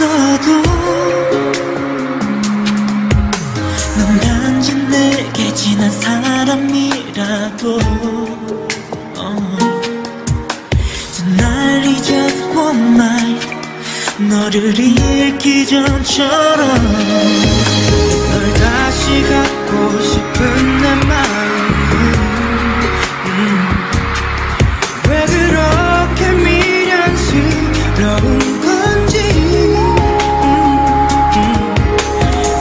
없어도 넌 단지 내게 지난 사람이라도 Tonight is just one night 너를 잃기 전처럼 널 다시 갖고 싶은 내 마음은 왜 그렇게 미련스러운 건지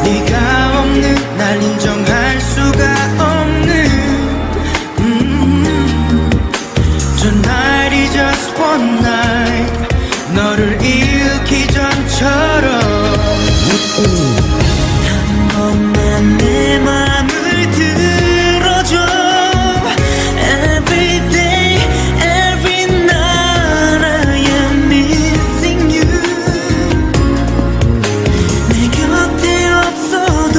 네가 없는 날 인정할 수가 없는 Tonight is just one night 너를 잃기 전처럼 한 번만 내 맘을 들어줘 Every day, every night I am missing you 내 곁에 없어도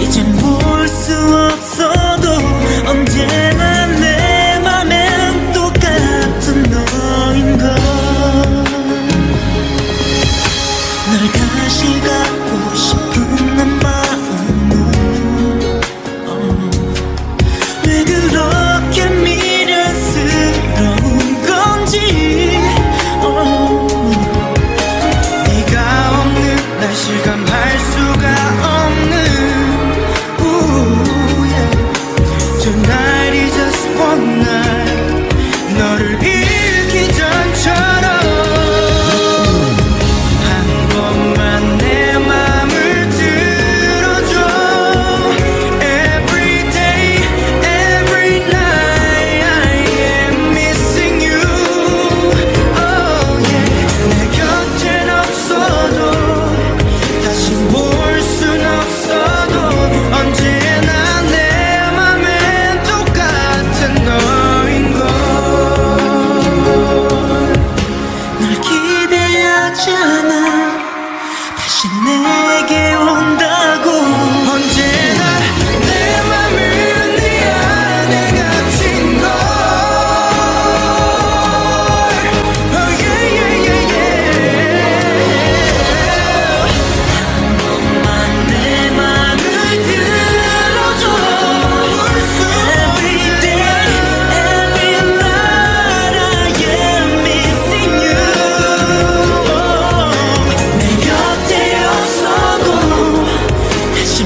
이젠 볼 수 없어도 언제나 내 맘엔 똑같은 너인걸 널 다시 갖고 싶은 내 마음은 왜 그렇게 미련스러운 건지 네가 없는 날 실감할 수가 없는 Ooh, yeah. Tonight is just one night 너를 잃기 전처럼 다시 내게 온다고 언제나 내 맘은 네 안에 갇힌 걸 Oh yeah yeah yeah yeah 한 번만 내 맘을 들어줘 Every day, every night I am missing you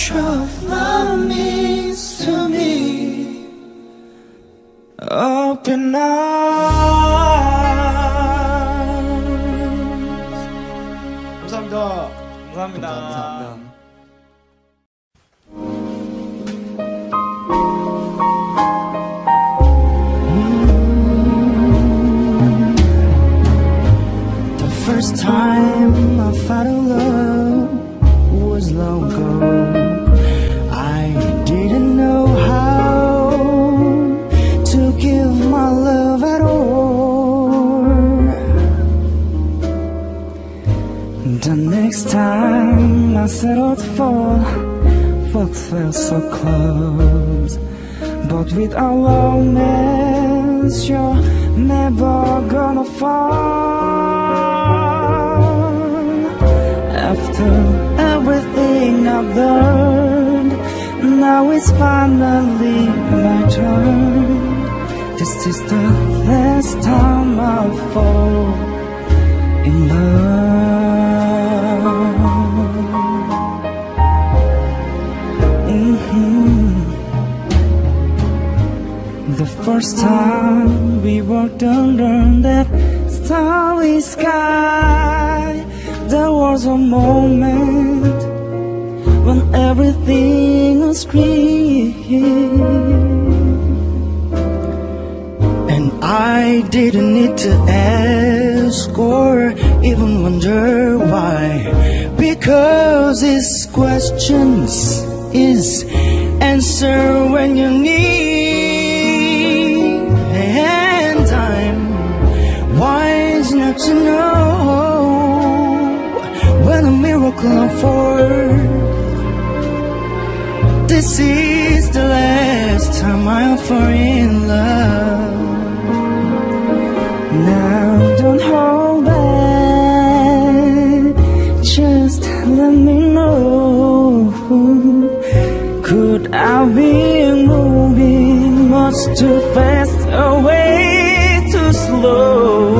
what your love means to me. Open arms. 감사합니다. 감사합니다. 감사합니다. The first time I fell in love was long ago. I didn't know how to give my love at all. The next time I settled for what felt so close, but with our romance you're never gonna fall. After everything I've learned, now it's finally my turn. This is the last time I'll fall in love. The first time we walked under that starry sky, there was a moment when everything was green, and I didn't need to ask or even wonder why, because his questions is answer when you need, and I'm wise not to know when a miracle unfolds. This is the last time I'll fall in love. Now don't hold back, just let me know. Could I be moving much too fast, or way too slow?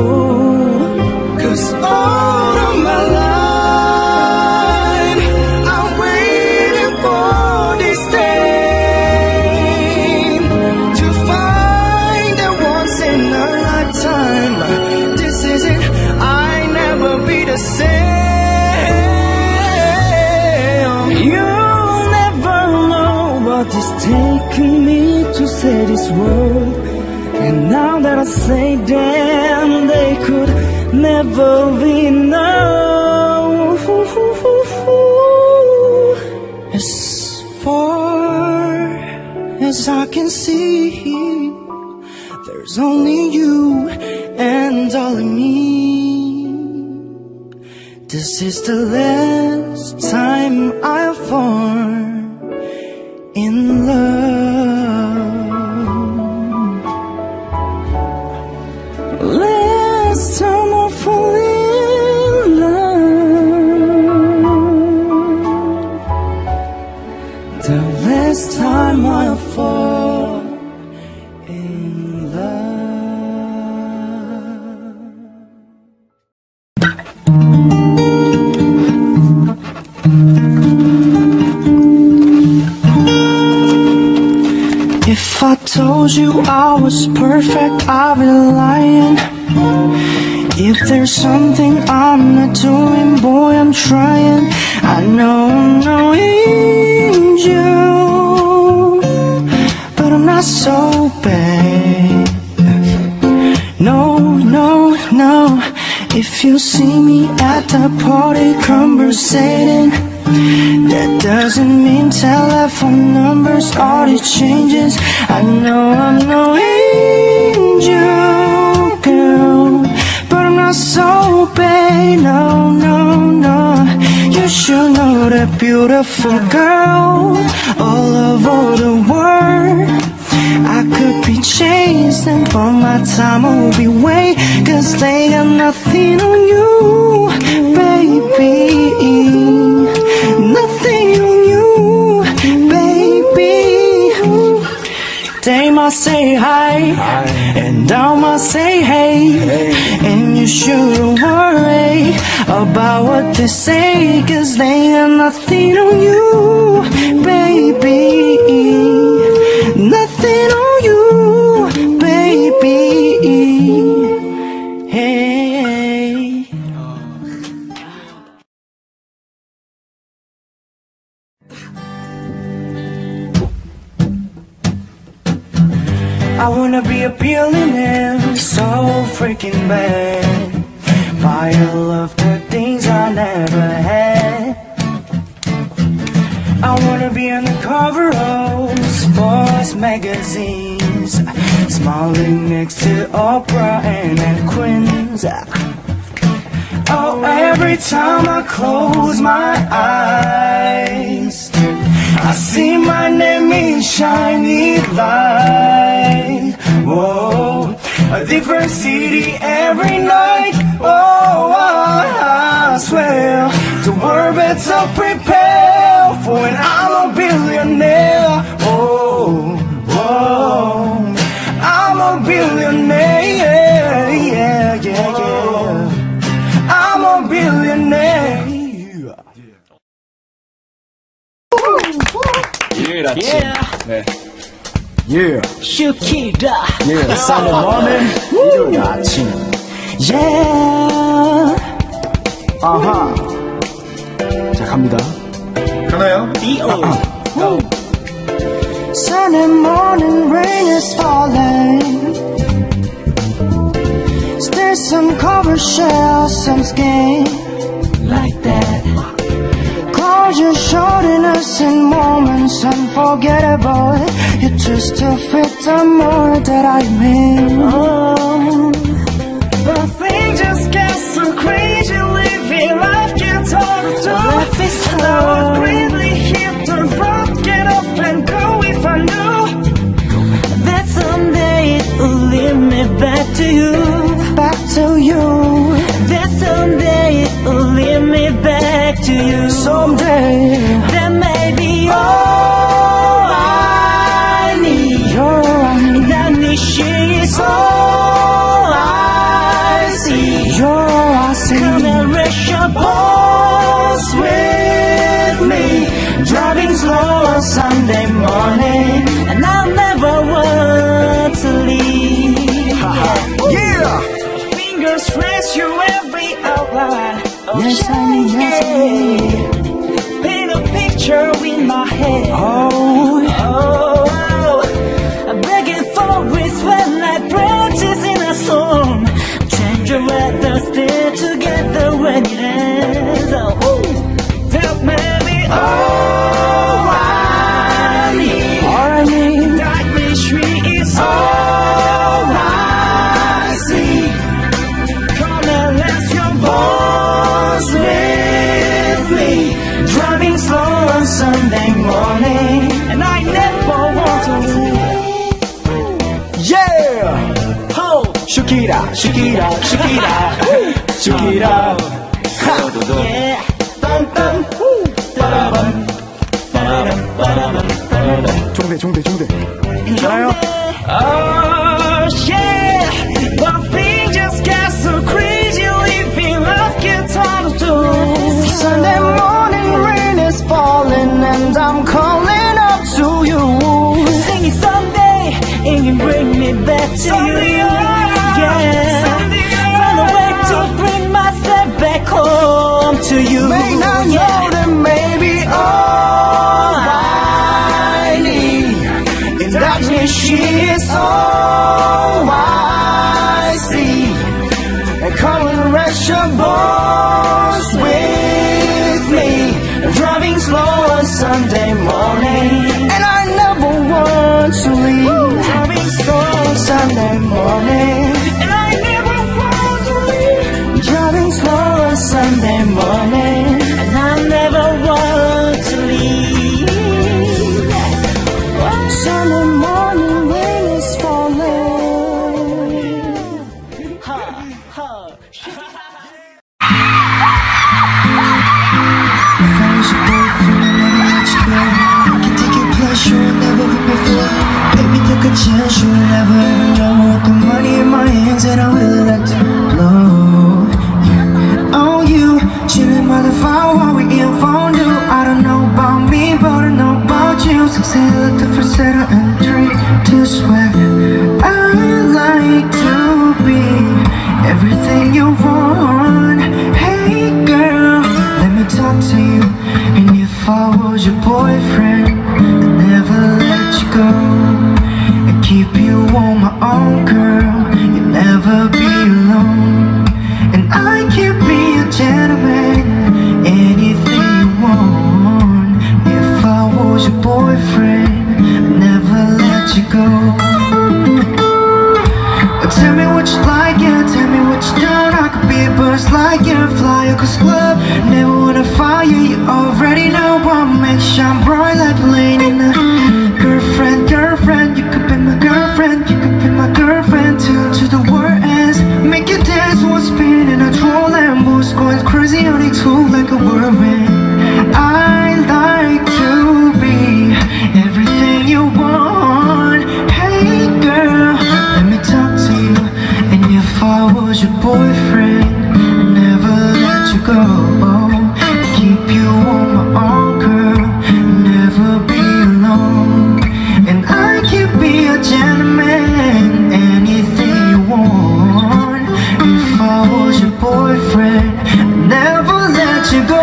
Cause all of my life taking me to say this word, and now that I say them, they could never be enough. As far as I can see, there's only you and all of me. This is the last time I'll fall in love. Last time I fall in love. The last time I fall in love. If I told you I was perfect, I'd be lying. If there's something I'm not doing, boy, I'm trying. I know I'm knowing you, but I'm not so bad. No, no, no. If you see me at the party conversating, that doesn't mean telephone numbers, all these changes. I know I'm no angel, girl, but I'm not so bad, no, no, no. You should know that, beautiful girl, all over the world. I could be chasing, but my time will be way, cause they got nothing on you, baby. Nothing on you, baby. They might say hi, hi, and I might say hey, hey. And you shouldn't worry about what they say, cause they got nothing on you, I wanna be a billionaire so freaking bad. Buy all of the things I never had. I wanna be on the cover of sports magazines, smiling next to Oprah and Anna Quinn's. Oh, every time I close my eyes, I see my name in shiny light. Whoa, a different city every night. Oh, I swear the world better prepare for when I'm a billionaire. Oh, whoa, I'm a billionaire. Yeah, yeah, yeah. I'm a billionaire. 유일하지. Yeah. 네. Yeah. 슈키다. Yeah. 사모마는 일요일 아침. Yeah. 아하. 자 갑니다. 가나요? D.O. Go. Sunday morning rain is falling. Still some cover shells, some skin like that. You're shorting us in moments unforgettable. You're just to fit the more that I mean. Oh, the thing just gets so crazy. Living life gets hard to life is hard. I would really hit the road, get up and go if I knew that someday it will lead me back to you. Back to you. That someday it will lead me back to you. Someday that may be all I need. All I need. That me she is all I see. You're all I see. Come and rush your balls with me. Driving slow on Sunday morning, and I'll never want to leave. Yeah. Fresh you every outline. Oh, yes, honey, yes, honey. Paint a picture in my head. Oh, oh, oh. I'm begging for it when I branches in a storm. Change your weather, stay together when it ends. Oh, oh. Tell me all I need. All I need. That mystery is all I see. Driving slow on Sunday morning, and I never want to leave. Yeah! Ho! Shook it up, shook it up, shook it up, shook it up. Yeah! Dum dum! Ba-da-bum! Ba-da-bum! Ba-da-bum! Ba-da-bum! 종대, 종대, 종대. 괜찮아요? Oh, yeah! But things just got so crazy, living life gets hard to do. Sunday morning rain is falling and I'm calling up to you. Singing someday it can bring me back to someday you. Yeah, find a way to bring myself back home to you. May not know that maybe all I need is that she is all I see. And come and rest your bones with. Driving slow on Sunday morning, and I never want to leave. Woo! Driving slow on Sunday morning, and I never want to leave. Driving slow on Sunday morning, and I never want to leave. What? Sunday morning rain is falling. Ha, ha, ha. Take a chance, you'll never ever know. Got money in my hands and I will let it blow. Yeah, oh you, chillin' by the fire while we eat fondue. I don't know about me, but I know about you. So say let the falsetto and 3, 2 sweat. I like to be everything you want. Hey girl, let me talk to you. And if I was your boyfriend, I'd never let you go. Keep you warm. what you like, yeah. Tell me what you don't. I could be a buzz like, yeah. Fly across club, never wanna fire you. You already know I'm make shine bright like Lena. Girlfriend, girlfriend, you could be my girlfriend. You could be my girlfriend till the world ends. Make you dance, one spin in a troll and boost, going crazy on its tool like a whirlwind. I like to be everything you want. Hey girl, let me talk to you. And if I was your boyfriend, I'd never let you go. I'd keep you on my arm, girl, I'd never be alone. And I can be a gentleman, anything you want. If I was your boyfriend, I'd never let you go.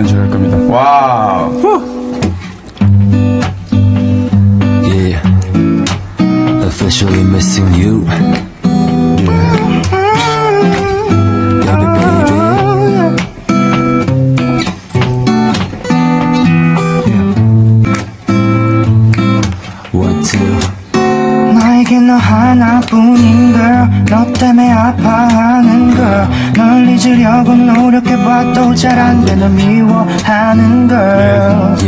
연주할 겁니다. 와우. Yeah. Officially missing you. Yeah. Baby, baby. Yeah. One, two. 나에게 너 하나 뿐인걸. 너 때문에 아파하는걸. 널 잊으려고 노력해봐도 잘 안되는 미워하는걸.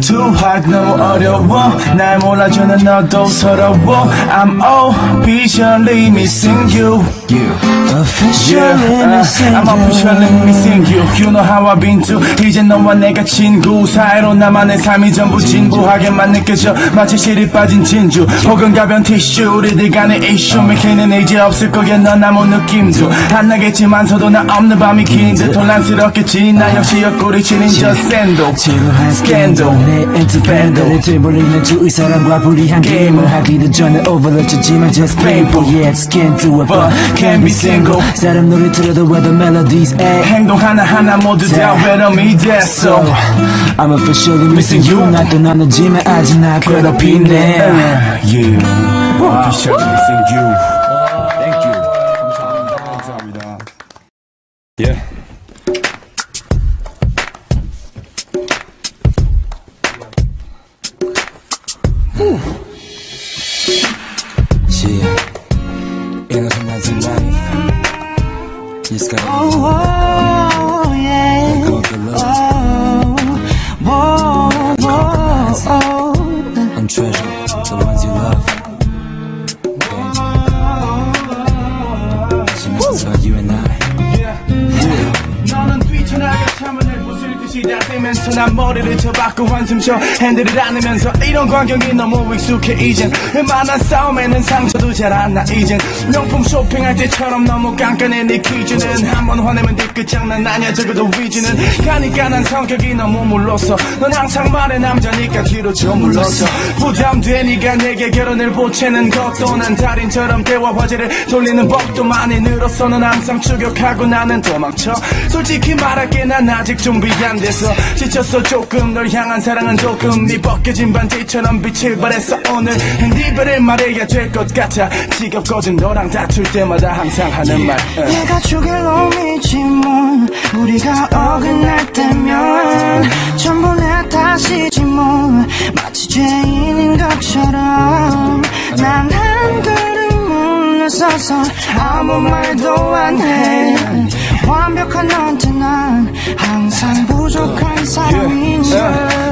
Too hard 너무 어려워. 날 몰라주는 너도 서러워. I'm officially missing you. Officially missing you. I'm officially missing you. You know how I've been too. 이젠 너와 내가 친구 사이로 나만의 삶이 전부 진부하게만 느껴져. 마치 실이 빠진 진주 혹은 가벼운 티슈. 우리들 간의 이슈 맥히는 의지 없을 거기에 넌 아무 느낌도 안 나겠지만서도 나 없는 밤이 긴 듯 혼란스럽겠지. 나 역시 옆구리 치는 저 샌도 지루한 스캔도 내 엔트밴드를 들버리는 주위 사람과 불리한 게임을 하기도 전에 오버를 치지만 just painful. Yeah it's skin to a but can't be single. 사람 노래 들어도 where the melodies at. 행동 하나하나 모두 다 외로움이 됐어. I'm officially missing you. 나 떠나지만 아직 나 괴롭히네. Yeah officially missing you. Thank you. 감사합니다. Yeah. 난 머리를 쳐박고 한숨 쉬어. 핸들을 안으면서 이런 광경이 너무 익숙해. 이젠 웬만한 싸움에는 상처도 잘 안 나. 이젠 명품 쇼핑할 때처럼 너무 깐깐해. 네 기준은 한번 화내면 뒤끝 장난 아니야. 적어도 위주는 가니까 난 성격이 너무 물렀어. 넌 항상 말해 남자니까 뒤로 저물렀어. 부담돼 네가 내게 결혼을 보채는 것도. 난 달인처럼 대화 화제를 돌리는 법도 많이 늘었어. 넌 항상 추격하고 나는 도망쳐. 솔직히 말할게 난 아직 준비 안 됐어. 지쳤어 조금. 널 향한 사랑은 조금. 네 벗겨진 반지처럼 빛을 발했어 오늘. 네 별을 말해야 될 것 같아. 지겹거든 너랑 다툴 때마다 항상 하는 말. 내가 죽일 놈이지 뭐. 우리가 어긋날 때면 전부 내 탓이지 뭐. 마치 죄인인 것처럼 난 한글을 몰라서 아무 말도 안 해. 완벽한 너한테 난 항상 부족한 사람이니.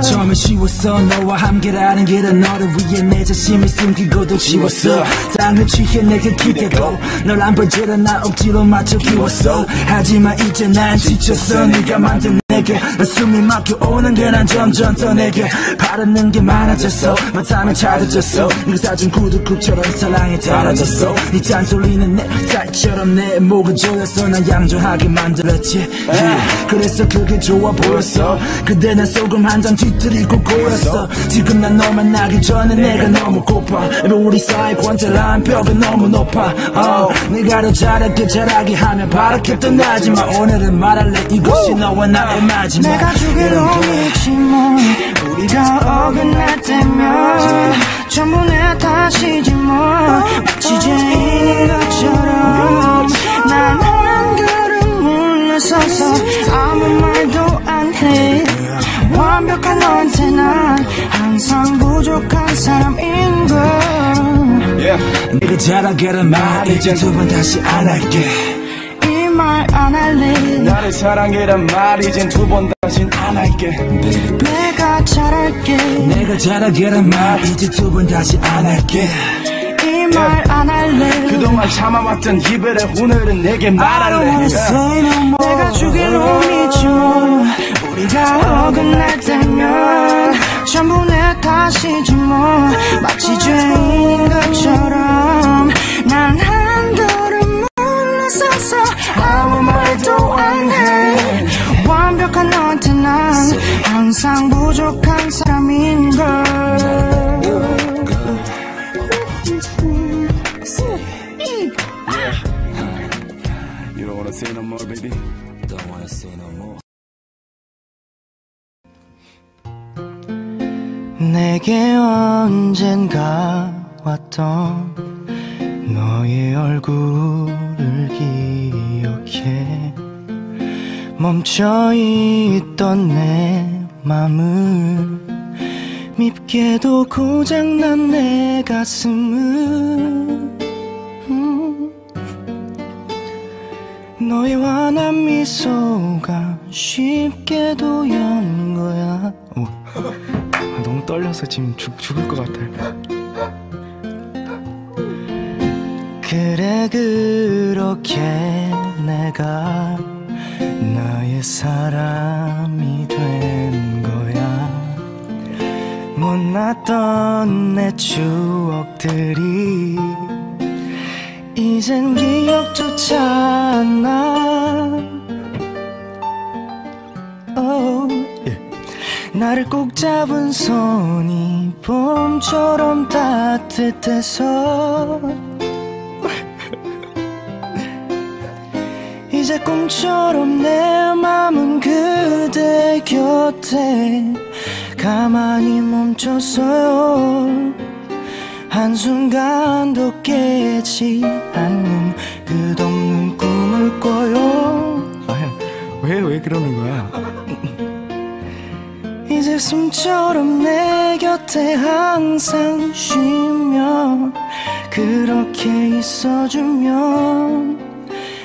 처음엔 쉬웠어 너와 함께라는 길은. 너를 위해 내 자신을 숨기고도 지웠어. 땅을 취해 내게 기대고 널 안 보지라 나 억지로 맞춰 키웠어. 하지만 이제 난 지쳤어. 네가 만든 내게 난 숨이 막혀 오는 게. 난 점점 더 내게 바라는 게 많아졌어. 만남에 찾아졌어. 네가 사준 구두굽처럼 사랑이 달아졌어. 네 잔소리는 내 딸처럼 내 목을 조여서 난 얌전하게 만들었지. 그래서 그게 좋아 보였어. 그대 난 소금 한 잔 뒤뜨리고 고였어. 지금 난 너 만나기 전에 내가 너무 고파. 우리 사이 관찰한 벽은 너무 높아. 네가 더 잘할게 잘하게 하면 바라게 떠나지만 오늘은 말할래. 이것이 너와 나의 마지막. 내가 죽일 놈이지 뭐. 우리가 어긋날 때면 전부 내 탓이지 뭐. 마치 죄인인 것처럼 난 한글 아무 말도 안 해. 완벽한 너한테 난 항상 부족한 사람인 걸. 네가 잘하게란 말 이제 두 번 다시 안 할게. 이 말 안 할래. 나를 사랑해란 말 이젠 두 번 다신 안 할게. 내가 잘할게. 내가 잘하게란 말 이제 두 번 다시 안 할게. 말 안 할래. 그동안 참아왔던 이별에 오늘은 내게 말할래. 내가 죽일 놈이지 뭐. 우리가 어긋날 때면 전부 내 탓이지 뭐. 마치 죄인인 것처럼 난 한글을 몰랐어서 아무 말도 안 해. 완벽한 너한테 난 항상 부족한 사람인 걸. Say no more, baby. Don't wanna say no more. 내게 언젠가 왔던 너의 얼굴을 기억해. 멈춰있던 내 맘을 밉게도 고장난 내 가슴을 너희와 난 미소가 쉽게도 연 거야. 오. 아, 너무 떨려서 지금 죽을 것 같아요. 그래 그렇게 내가 나의 사람이 된 거야. 못났던 내 추억들이 이젠 기억조차 안 나. yeah. 나를 꼭 잡은 손이 봄처럼 따뜻해서 이제 꿈처럼 내 맘은 그대 곁에 가만히 멈췄어요. 한순간도 깨지 않는 끝없는 꿈을 꿔요. 왜 그러는 거야? 이제 숨처럼 내 곁에 항상 쉬며 그렇게 있어주면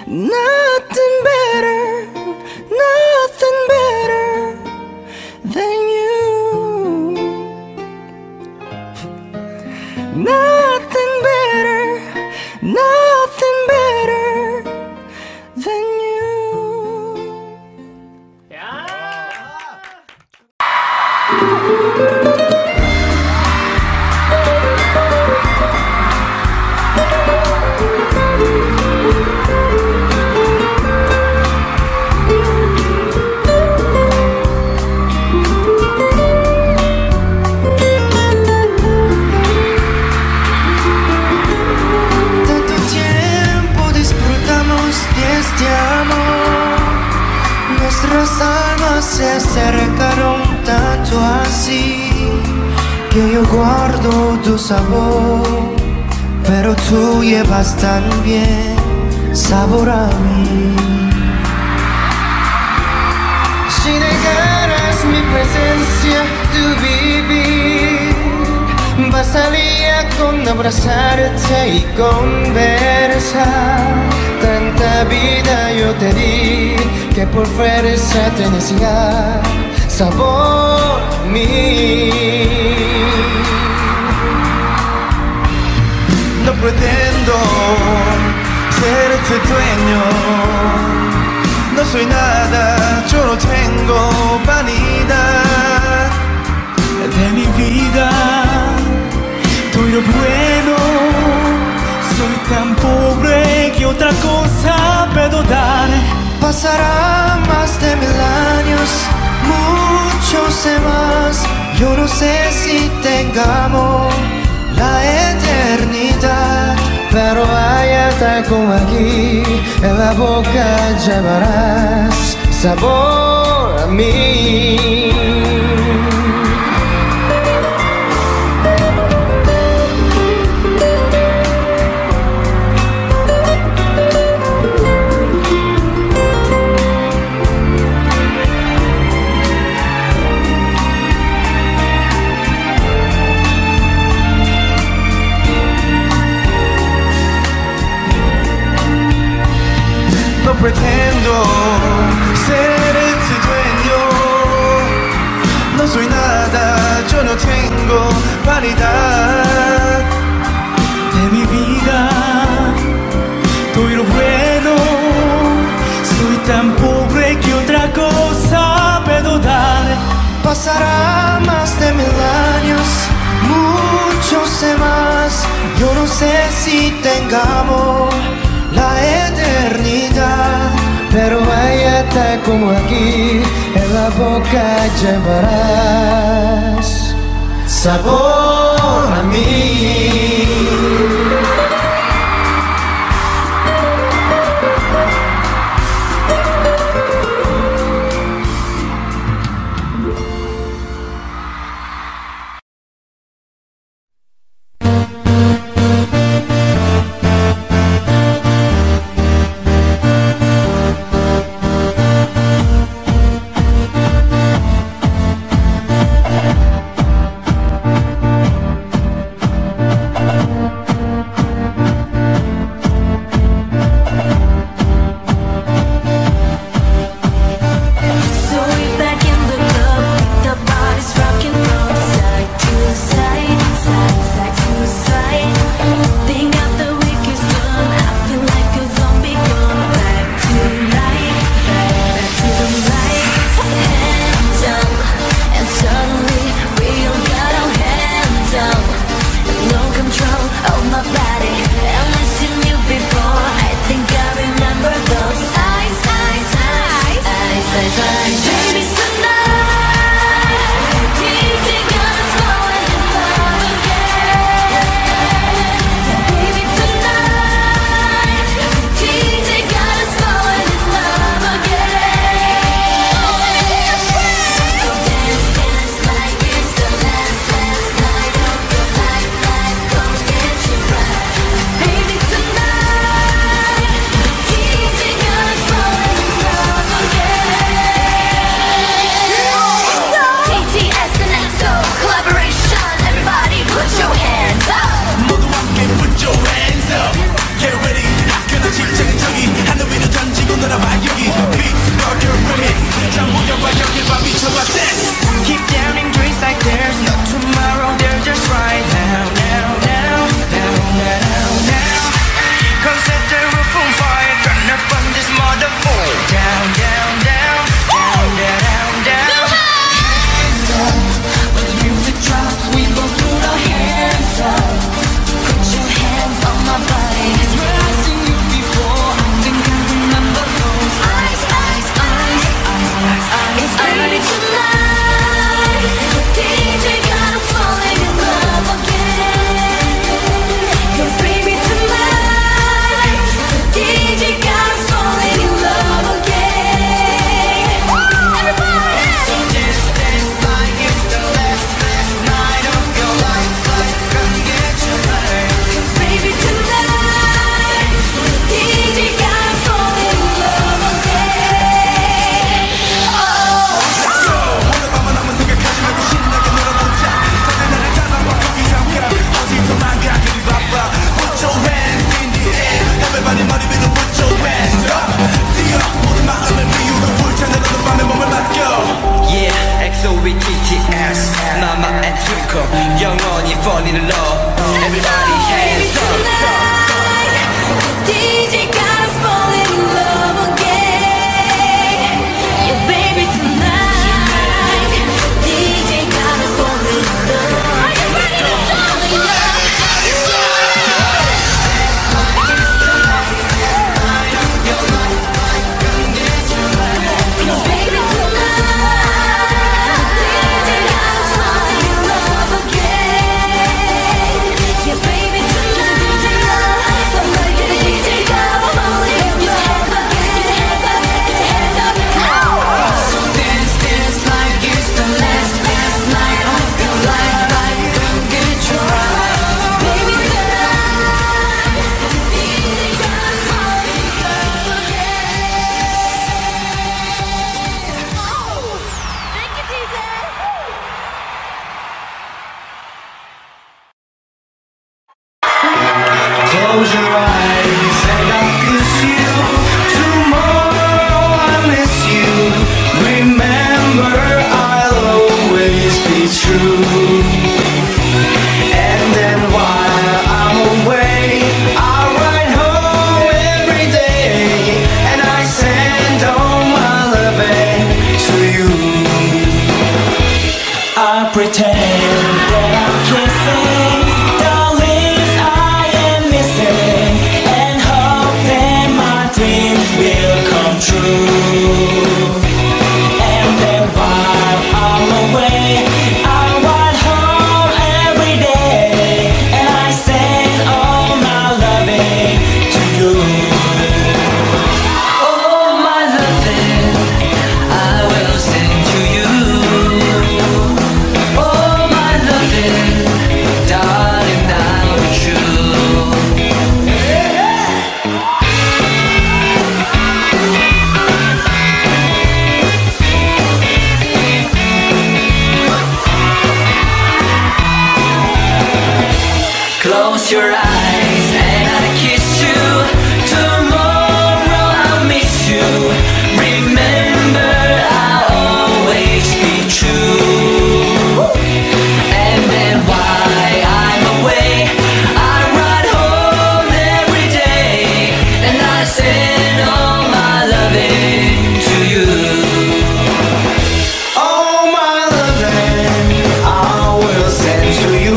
Nothing better, nothing better than you. Nothing better, nothing better than you. Yeah. Nuestras almas se acercaron tanto así que yo guardo tu sabor, pero tú llevas también sabor a mí. Si negaras mi presencia, tu vivir bastaría con abrazarte y conversar. Tanta vida yo te di que por fuerza te necesita sabor mí. No pretendo ser tu dueño, no soy nada, yo no tengo vanidad de mi vida. Tú y lo bueno, soy tan pobre que otra cosa puedo dar. Pasarán más de 1000 años, muchos más. Yo no sé si tengamos la eternidad, pero allá como aquí, en la boca llevarás sabor a mí. Pretendo ser tu dueño, no soy nada, yo no tengo vanidad de mi vida. Doy lo bueno, soy tan pobre que otra cosa puedo dar. Pasará más de 1000 años, muchos más. Yo no sé si tengamos la eternidad, pero allá como aquí, en la boca llevarás sabor a mí. 영원히 fall in love. Everybody hands up. DJ got us falling in love again. Yeah baby tonight, DJ got us falling in love. Are you ready to fall in love? Close your eyes and I'll kiss you. Tomorrow I'll miss you. Remember I'll always be true. And then while I'm away I ride home every day, and I send all my loving to you. I pretend that I'm kissing. Close your eyes and I'll kiss you. Tomorrow I'll miss you. Remember I'll always be true. And then while I'm away I ride home every day, and I send all my loving to you. All my loving I will send to you.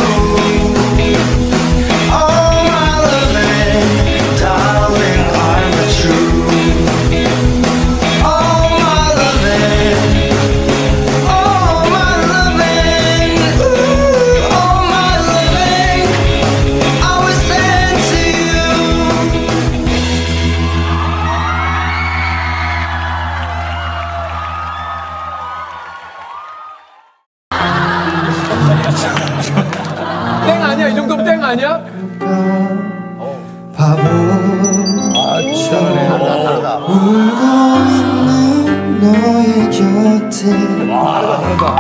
땡 아니야? 이 정도면 땡 아니야? 바보 울고 있는 너의 곁에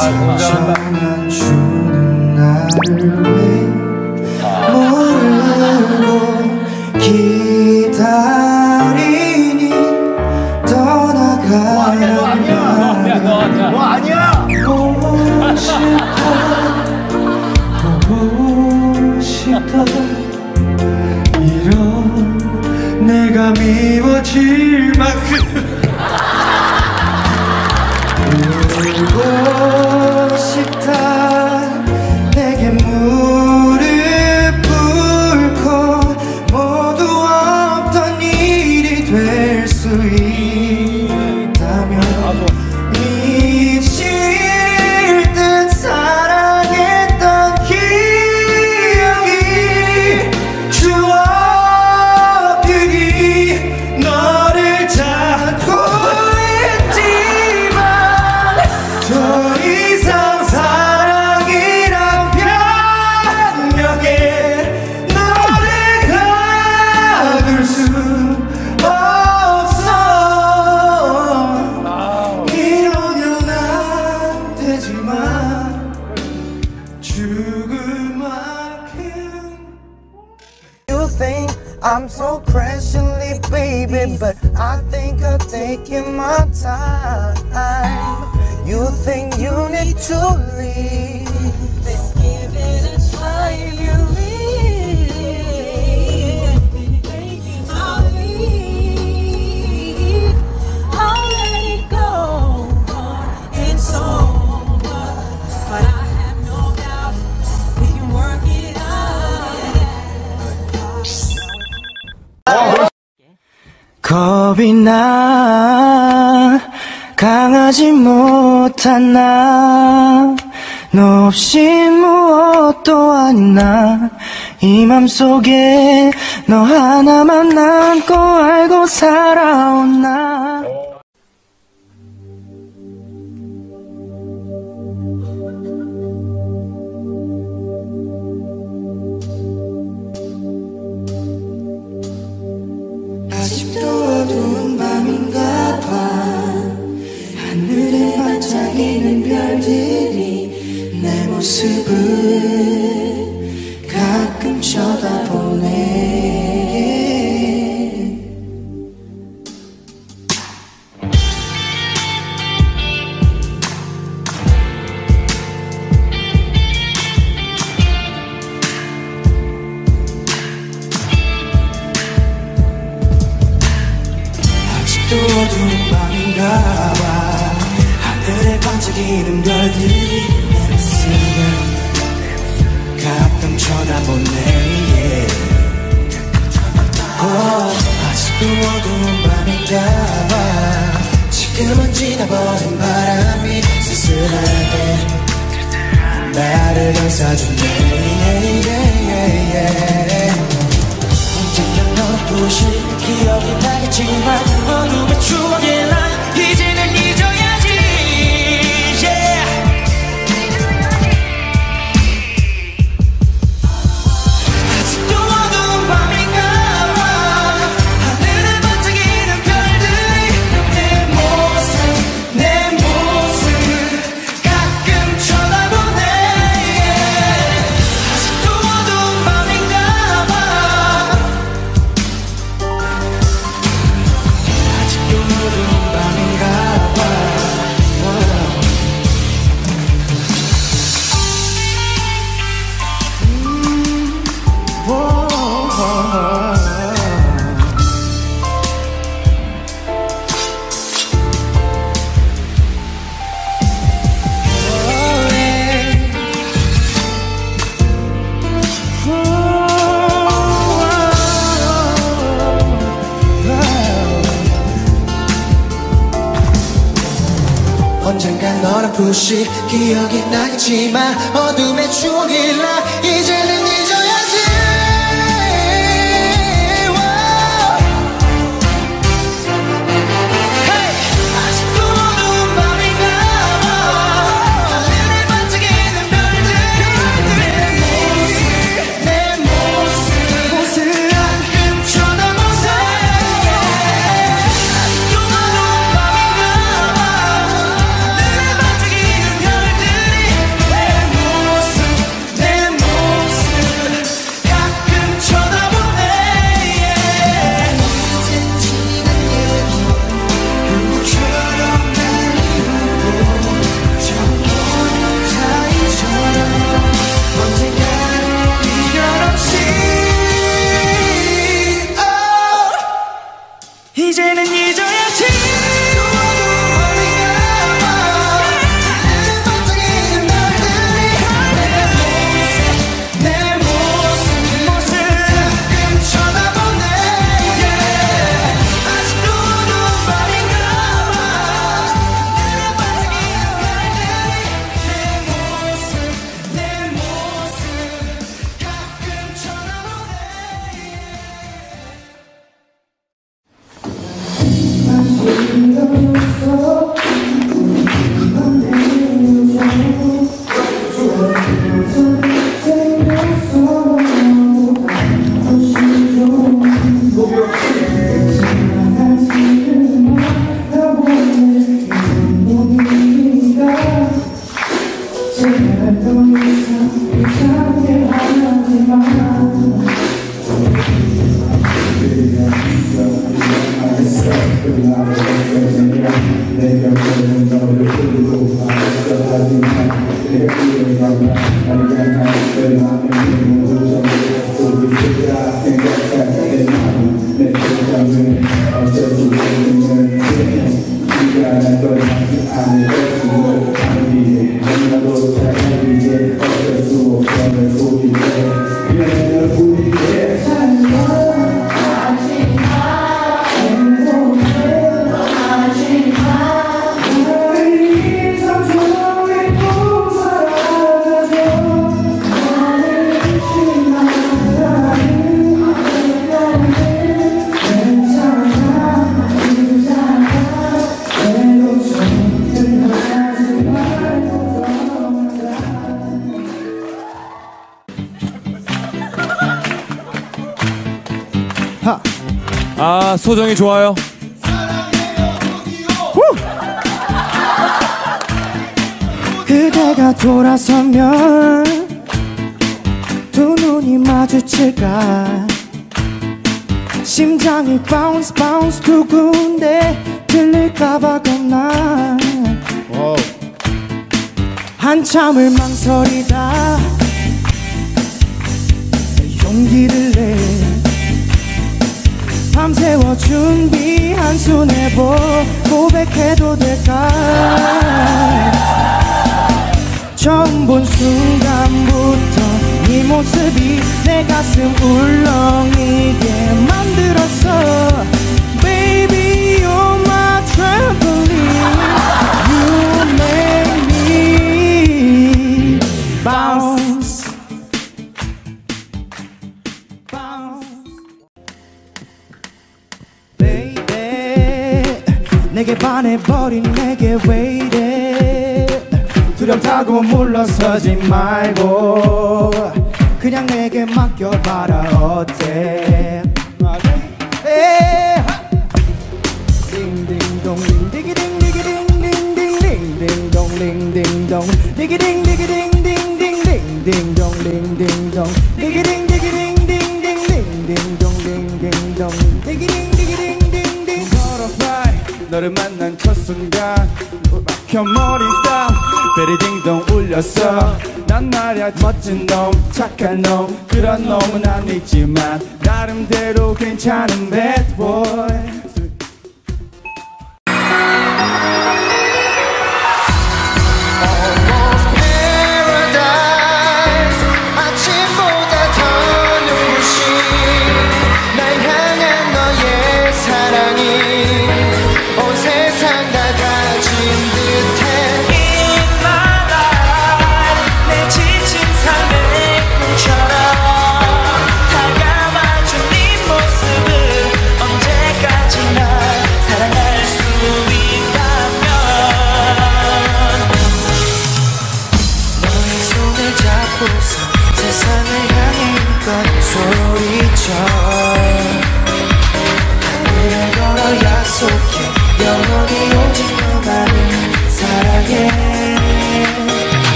상처만 주는 나를 왜 모르고 기다리니 떠나가야. 너 아니야! 보고 싶어 보고 싶다. 이런 내가 미워질 만큼 울고 싶다. 내게 무릎 꿇고 모두 없던 일이 될 수 있다면 I'm so patiently, baby, but I think I'm taking my time. You think you need to leave? Let's give it 겁이 나 강하지 못한 나 너 없이 무엇도 아닌 나 이 맘속에 너 하나만 남고 알고 살아온 나 아직도 어두운 밤인가 봐 하늘에 반짝이는 별들이 내 모습을 가끔 쳐다보네 또 어두운 밤인가 봐 하늘에 반짝이는 별들이 내 모습을 가끔 쳐다보네 아직도 어두운 밤인가 봐 지금은 지나버린 바람이 쓸쓸하게 나를 감싸주네 눈부신 기억이 나겠지만 어둠의 추억에 난 이제는 잊어야지 아직도 어두운 밤인가 봐 하늘에 반짝이는 별들이 내 모습 가끔 쳐다보네 아직도 어두운 밤인가 봐 언젠간 너랑 불씨 기억이 나겠지만 어둠의 추억이라 이제는 잊어야지 아직도 어두운 밤인가 봐 하늘에 반짝이는 별들 내 모습 가끔 쳐다보네 아직도 어두운 밤인가 봐 하늘에 반짝이는 별들이 내 모습 가끔 쳐다보네 누구처럼 날 이루고 정보는 사이처럼 언젠가는 이별 없이 이제는 잊어야지 어두운 밤인가 봐 하늘에 반짝이는 별들이 내 모습 가끔 쳐다보네 아직도 어두운 밤인가 봐 하늘에 반짝이는 별들이 내 모습 가끔 쳐다보네 Oh 하. 아, 소정이 좋아요. 사랑해요, D.O. 그대가 돌아서면 두 눈이 마주칠까. 심장이 바운스 바운스 두 군데 들릴까봐 겁나. 한참을 망설이다 용기를 내 밤새워 준비한 수뇌보 고백해도 될까. 처음 본 순간부터 네 모습이 내 가슴 울렁이게 만들었어. Baby you're my trampoline. You make me bounce, bounce, baby. 내게 반해버린 내게 왜 이래. 두렵다고 물러서지 말고 그냥 내게 맡겨봐라 어때. 딩딩동 딩딩딩딩딩딩딩딩동 딩딩동 딩딩딩딩. Ding dong, ding ding dong, ding ding ding ding ding ding ding dong, ding ding dong, ding ding ding ding ding. Butterfly, 너를 만난 첫 순간 막혀 머리가 베리 딩동 울렸어. 난 말야 멋진 놈, 착한 놈, 그런 놈은 아니지만 나름대로 괜찮은 bad boy.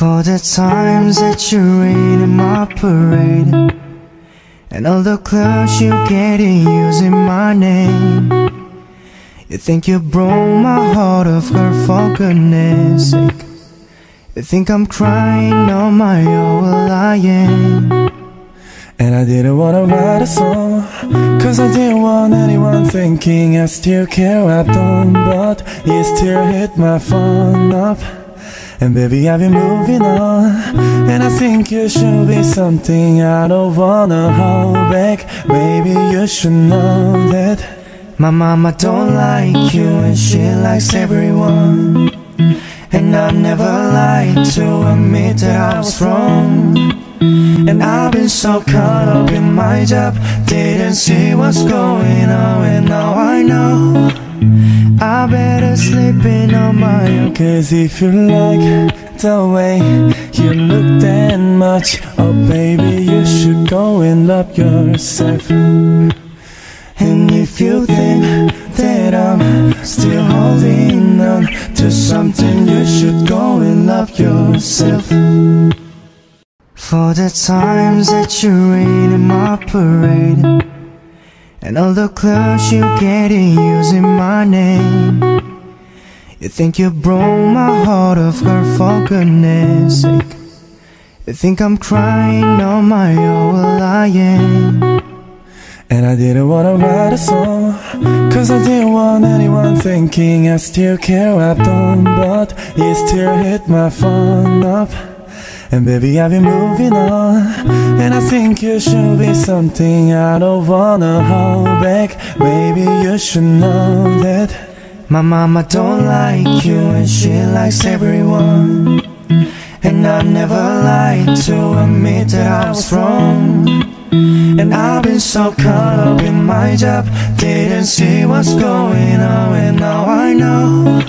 For the times that you rain in my parade, and all the clouds you get in using my name. You think you broke my heart of her for goodness sake. You think I'm crying on my own, well I am. And I didn't wanna write a song, cause I didn't want anyone thinking I still care. I don't, but it still hit my phone up. And baby, I've been moving on, and I think you should be something I don't wanna hold back. Maybe you should know that my mama don't like you and she likes everyone. And I never lied to admit that I was wrong. And I've been so caught up in my job, didn't see what's going on. And now I know I better sleep in on my own. Cause if you like the way you look that much, oh baby, you should go and love yourself. And if you think that I'm still holding on to something, you should go and love yourself. For the times that you rain in my parade, and all the clubs you get in using my name. You think you broke my heart of her for goodness sake. You think I'm crying on my own, well I am. And I didn't wanna write a song, cause I didn't want anyone thinking I still care. I don't, but it still hit my phone up. And baby, I've been moving on, and I think you should be something I don't wanna hold back. Maybe you should know that my mama don't like you and she likes everyone. And I never lied to admit that I was wrong. And I've been so caught up in my job, didn't see what's going on. And now I know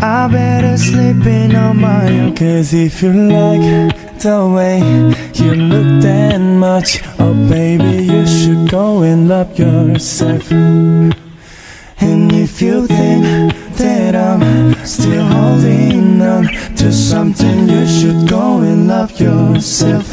I better sleep in on my own. Cause if you like the way you look that much, oh baby, you should go and love yourself. And if you think that I'm still holding on to something, you should go and love yourself.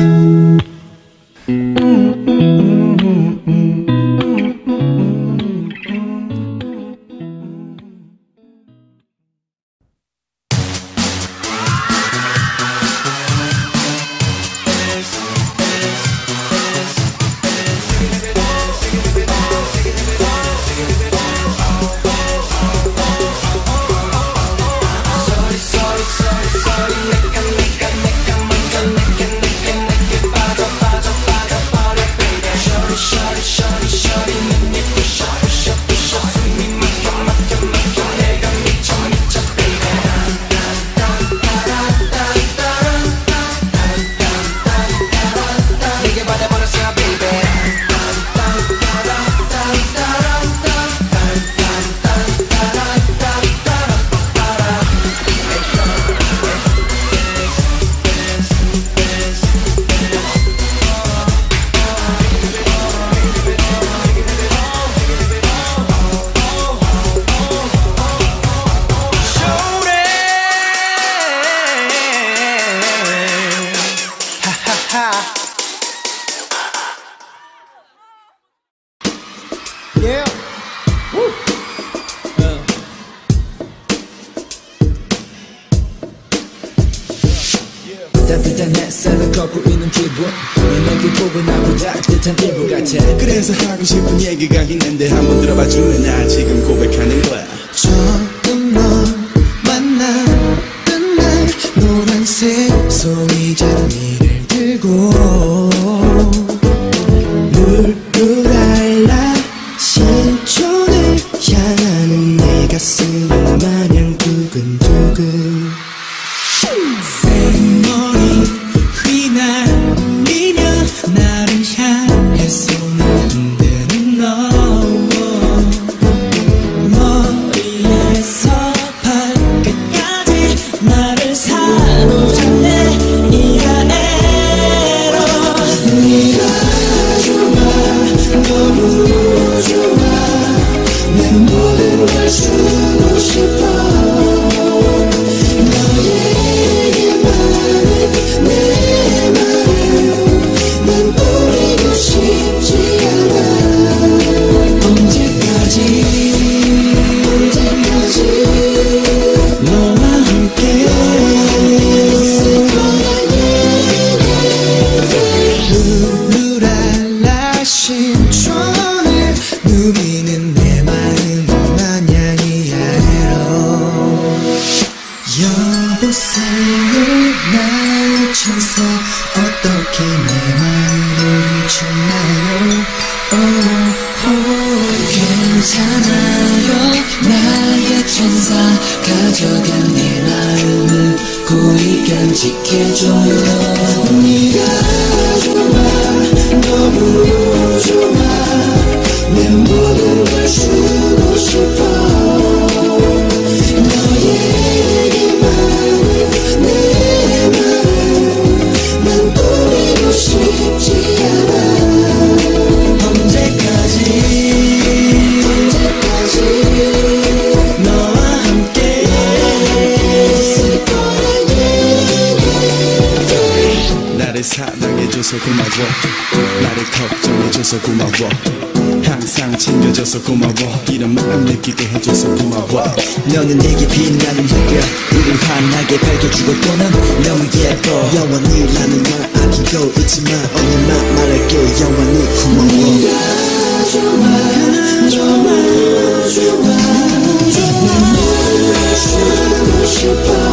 Lura 약해져요. 네가 좋아, 너무 좋아, 내 모든 걸 주고 싶어. 너에게만은 내 마음 난 버리고 싶지 않아. 언제까지 너와 함께 있을 거라니. 나를 사랑해줘서 고마워, 나를 걱정해줘서 고마워, 항상 챙겨줘서 고마워, 이런 마음 느끼게 해줘서 고마워. 너는 내게 빛나는 햇볕, 우린 환하게 밝혀주고 또 난 너무 예뻐. 영원이라는 말 아끼고 있지만 없는 맘 말할게, 영원히 고마워. 네가 좋아, 너무 좋아, 난 너를 주고 싶어.